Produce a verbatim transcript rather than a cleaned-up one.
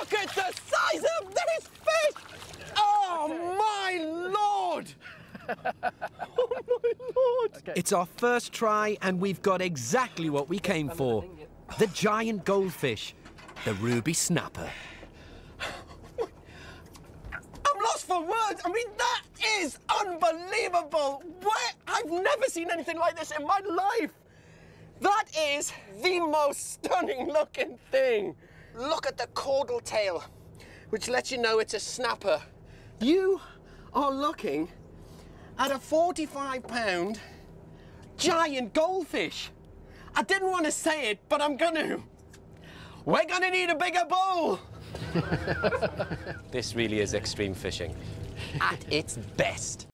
Look at the size of this fish! Oh my lord! Oh my lord! Okay. It's our first try and we've got exactly what we came for. The giant goldfish, the ruby snapper. I'm lost for words! I mean, that is unbelievable! Where? I've never seen anything like this in my life! That is the most stunning looking thing. Look at the caudal tail, which lets you know it's a snapper. You are looking at a forty-five pound giant goldfish. I didn't want to say it, but I'm gonna. We're gonna need a bigger bowl. This really is extreme fishing at its best.